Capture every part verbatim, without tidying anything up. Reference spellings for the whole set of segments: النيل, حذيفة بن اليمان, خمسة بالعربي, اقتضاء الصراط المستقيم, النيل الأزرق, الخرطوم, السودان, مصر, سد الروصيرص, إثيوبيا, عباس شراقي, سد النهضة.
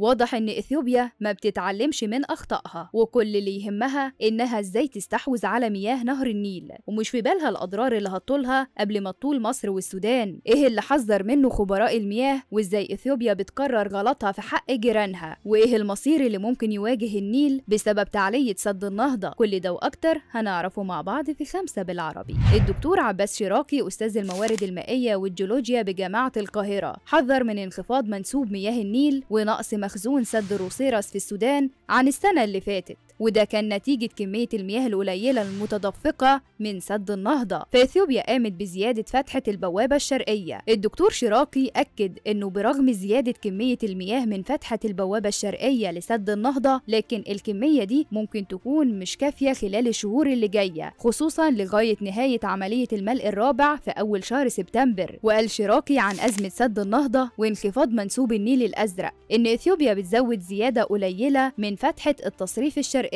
واضح إن إثيوبيا ما بتتعلمش من أخطائها، وكل اللي يهمها إنها إزاي تستحوذ على مياه نهر النيل، ومش في بالها الأضرار اللي هتطولها قبل ما تطول مصر والسودان. إيه اللي حذر منه خبراء المياه، وإزاي إثيوبيا بتكرر غلطها في حق جيرانها، وإيه المصير اللي ممكن يواجه النيل بسبب تعلية سد النهضة. كل ده وأكتر هنعرفه مع بعض في خمسة بالعربي. الدكتور عباس شراقي أستاذ الموارد المائية والجيولوجيا بجامعة القاهرة حذر من انخفاض منسوب مياه النيل ونقص مخزون سد الروصيرص في السودان عن السنة اللي فاتت، وده كان نتيجة كمية المياه القليلة المتدفقة من سد النهضة. فإثيوبيا قامت بزيادة فتحة البوابة الشرقية. الدكتور شراقي أكد إنه برغم زيادة كمية المياه من فتحة البوابة الشرقية لسد النهضة، لكن الكمية دي ممكن تكون مش كافية خلال الشهور اللي جاية، خصوصا لغاية نهاية عملية الملء الرابع في أول شهر سبتمبر. وقال شراقي عن أزمة سد النهضة وانخفاض منسوب النيل الأزرق إن إثيوبيا بتزود زيادة قليلة من فتحة التصريف الشرقية.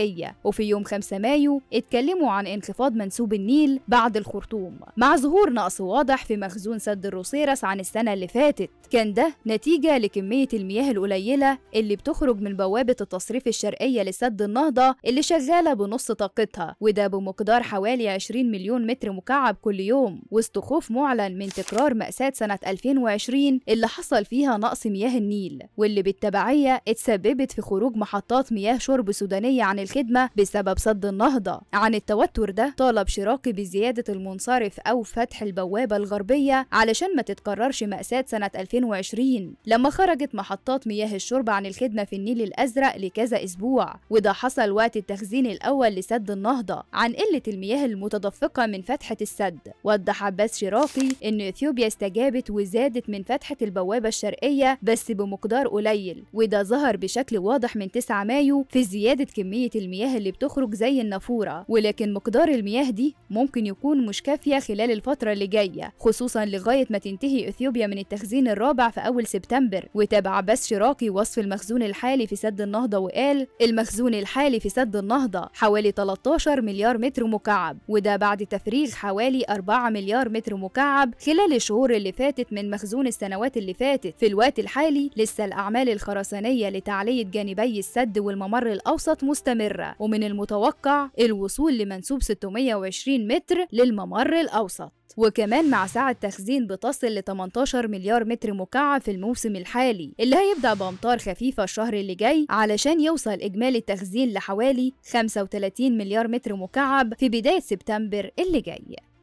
وفي يوم خمسة مايو اتكلموا عن انخفاض منسوب النيل بعد الخرطوم مع ظهور نقص واضح في مخزون سد الروصيرص عن السنة اللي فاتت، كان ده نتيجة لكمية المياه القليلة اللي بتخرج من بوابة التصريف الشرقية لسد النهضة اللي شغالة بنص طاقتها، وده بمقدار حوالي عشرين مليون متر مكعب كل يوم، وسط خوف معلن من تكرار مأساة سنة ألفين وعشرين اللي حصل فيها نقص مياه النيل، واللي بالتبعية اتسببت في خروج محطات مياه شرب سودانية عن الخدمة بسبب سد النهضة. عن التوتر ده طالب شراقي بزيادة المنصرف أو فتح البوابة الغربية علشان ما تتكررش مأساة سنة ألفين وعشرين لما خرجت محطات مياه الشرب عن الخدمة في النيل الأزرق لكذا أسبوع، وده حصل وقت التخزين الأول لسد النهضة عن قلة المياه المتدفقة من فتحة السد. وضح عباس شراقي إن إثيوبيا استجابت وزادت من فتحة البوابة الشرقية بس بمقدار قليل، وده ظهر بشكل واضح من تسعة مايو في زيادة كمية المياه اللي بتخرج زي النافورة، ولكن مقدار المياه دي ممكن يكون مش كافية خلال الفترة اللي جاية، خصوصا لغاية ما تنتهي إثيوبيا من التخزين الرابع في أول سبتمبر. وتابع عباس شراقي وصف المخزون الحالي في سد النهضة وقال المخزون الحالي في سد النهضة حوالي تلتاشر مليار متر مكعب، وده بعد تفريغ حوالي أربعة مليار متر مكعب خلال الشهور اللي فاتت من مخزون السنوات اللي فاتت. في الوقت الحالي لسه الأعمال الخرسانية لتعلية جانبي السد والممر الأوسط مستمرة، ومن المتوقع الوصول لمنسوب ستمية وعشرين متر للممر الأوسط. وكمان مع سعة تخزين بتصل ل تمنتاشر مليار متر مكعب في الموسم الحالي اللي هيبدأ بأمطار خفيفة الشهر اللي جاي، علشان يوصل إجمالي التخزين لحوالي خمسة وتلاتين مليار متر مكعب في بداية سبتمبر اللي جاي.